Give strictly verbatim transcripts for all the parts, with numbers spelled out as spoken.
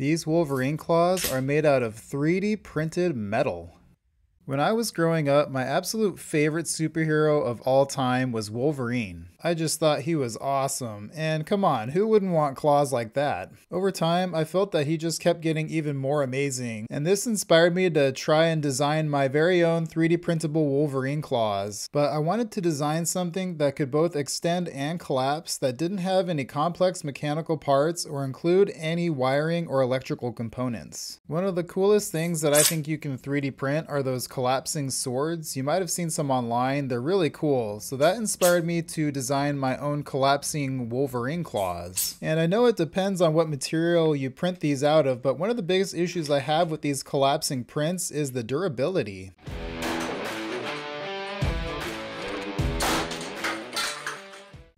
These Wolverine claws are made out of three D printed metal. When I was growing up, my absolute favorite superhero of all time was Wolverine. I just thought he was awesome, and come on, who wouldn't want claws like that? Over time, I felt that he just kept getting even more amazing, and this inspired me to try and design my very own three D printable Wolverine claws. But I wanted to design something that could both extend and collapse, that didn't have any complex mechanical parts or include any wiring or electrical components. One of the coolest things that I think you can three D print are those collapsing swords. You might have seen some online. They're really cool. So that inspired me to design my own collapsing Wolverine claws. And I know it depends on what material you print these out of, but one of the biggest issues I have with these collapsing prints is the durability.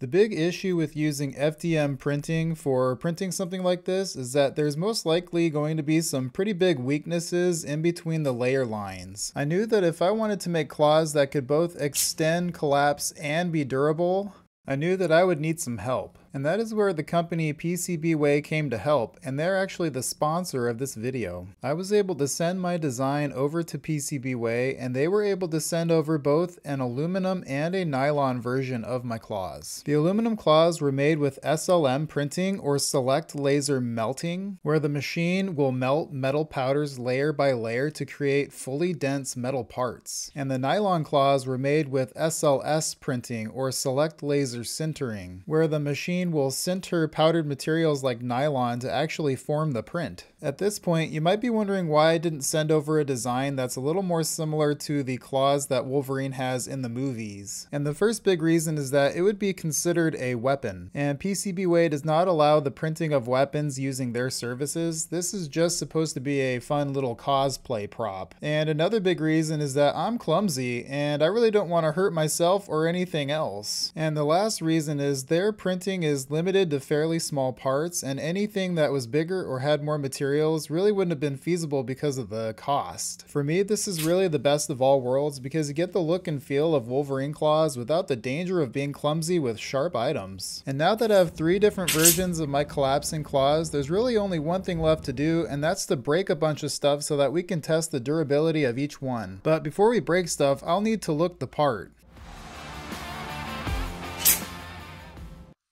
The big issue with using F D M printing for printing something like this is that there's most likely going to be some pretty big weaknesses in between the layer lines. I knew that if I wanted to make claws that could both extend, collapse, and be durable, I knew that I would need some help. And that is where the company PCBWay came to help, and they're actually the sponsor of this video. I was able to send my design over to PCBWay, and they were able to send over both an aluminum and a nylon version of my claws. The aluminum claws were made with S L M printing, or select laser melting, where the machine will melt metal powders layer by layer to create fully dense metal parts. And the nylon claws were made with S L S printing, or select laser sintering, where the machine will sinter powdered materials like nylon to actually form the print. At this point, you might be wondering why I didn't send over a design that's a little more similar to the claws that Wolverine has in the movies. And the first big reason is that it would be considered a weapon, and PCBWay does not allow the printing of weapons using their services. This is just supposed to be a fun little cosplay prop. And another big reason is that I'm clumsy, and I really don't want to hurt myself or anything else. And the last reason is their printing is is limited to fairly small parts, and anything that was bigger or had more materials really wouldn't have been feasible because of the cost. For me, this is really the best of all worlds because you get the look and feel of Wolverine claws without the danger of being clumsy with sharp items. And now that I have three different versions of my collapsing claws, there's really only one thing left to do, and that's to break a bunch of stuff so that we can test the durability of each one. But before we break stuff, I'll need to look the part.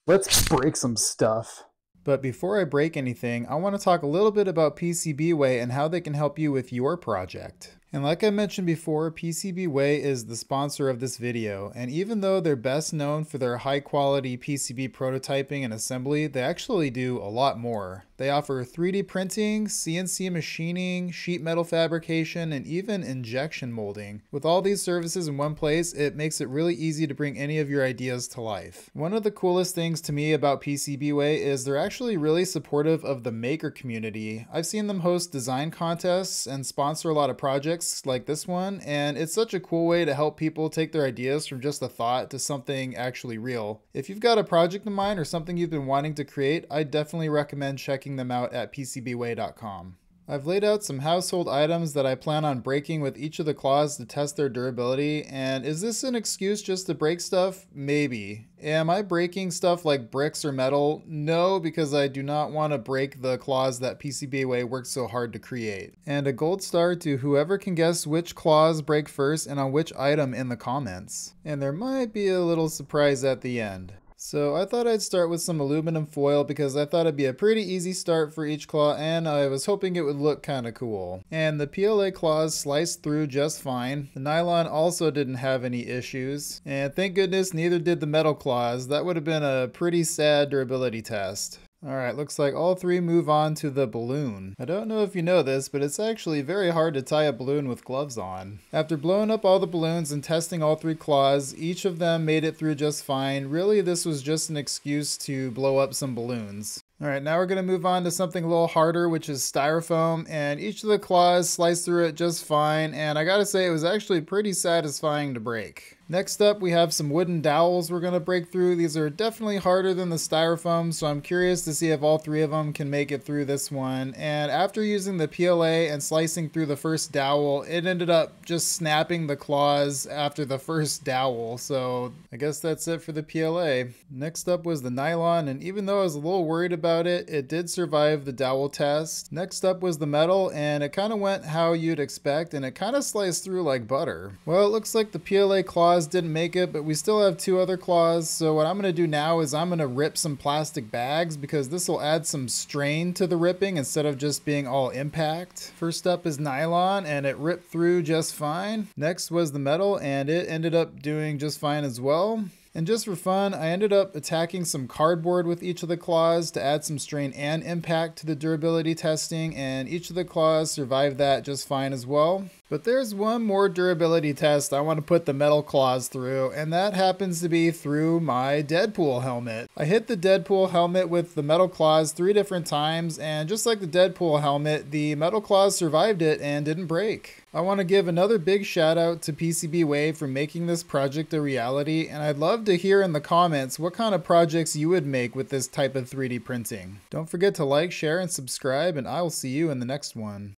Let's break some stuff. But before I break anything, I want to talk a little bit about PCBWay and how they can help you with your project. And like I mentioned before, PCBWay is the sponsor of this video, and even though they're best known for their high quality P C B prototyping and assembly, they actually do a lot more. They offer three D printing, C N C machining, sheet metal fabrication, and even injection molding. With all these services in one place, it makes it really easy to bring any of your ideas to life. One of the coolest things to me about PCBWay is they're actually really supportive of the maker community. I've seen them host design contests and sponsor a lot of projects like this one, and it's such a cool way to help people take their ideas from just a thought to something actually real. If you've got a project in mind or something you've been wanting to create, I definitely recommend checking them out at P C B way dot com. I've laid out some household items that I plan on breaking with each of the claws to test their durability, and is this an excuse just to break stuff? Maybe. Am I breaking stuff like bricks or metal? No, because I do not want to break the claws that PCBWay worked so hard to create. And a gold star to whoever can guess which claws break first and on which item in the comments. And there might be a little surprise at the end. So I thought I'd start with some aluminum foil because I thought it'd be a pretty easy start for each claw, and I was hoping it would look kinda cool. And the P L A claws sliced through just fine. The nylon also didn't have any issues. And thank goodness neither did the metal claws. That would have been a pretty sad durability test. Alright, looks like all three move on to the balloon. I don't know if you know this, but it's actually very hard to tie a balloon with gloves on. After blowing up all the balloons and testing all three claws, each of them made it through just fine. Really, this was just an excuse to blow up some balloons. Alright, now we're going to move on to something a little harder, which is styrofoam, and each of the claws sliced through it just fine, and I gotta say it was actually pretty satisfying to break. Next up, we have some wooden dowels we're going to break through. These are definitely harder than the styrofoam, so I'm curious to see if all three of them can make it through this one. And after using the P L A and slicing through the first dowel, it ended up just snapping the claws after the first dowel. So I guess that's it for the P L A. Next up was the nylon, and even though I was a little worried about it, it did survive the dowel test. Next up was the metal, and it kind of went how you'd expect, and it kind of sliced through like butter. Well, it looks like the P L A claws didn't make it, but we still have two other claws. So what I'm going to do now is I'm going to rip some plastic bags, because this will add some strain to the ripping instead of just being all impact. First up is nylon, and it ripped through just fine. Next was the metal, and it ended up doing just fine as well. And just for fun, I ended up attacking some cardboard with each of the claws to add some strain and impact to the durability testing, and each of the claws survived that just fine as well. But there's one more durability test I want to put the metal claws through, and that happens to be through my Deadpool helmet. I hit the Deadpool helmet with the metal claws three different times, and just like the Deadpool helmet, the metal claws survived it and didn't break. I want to give another big shout out to PCBWay for making this project a reality, and I'd love to hear in the comments what kind of projects you would make with this type of three D printing. Don't forget to like, share, and subscribe, and I will see you in the next one.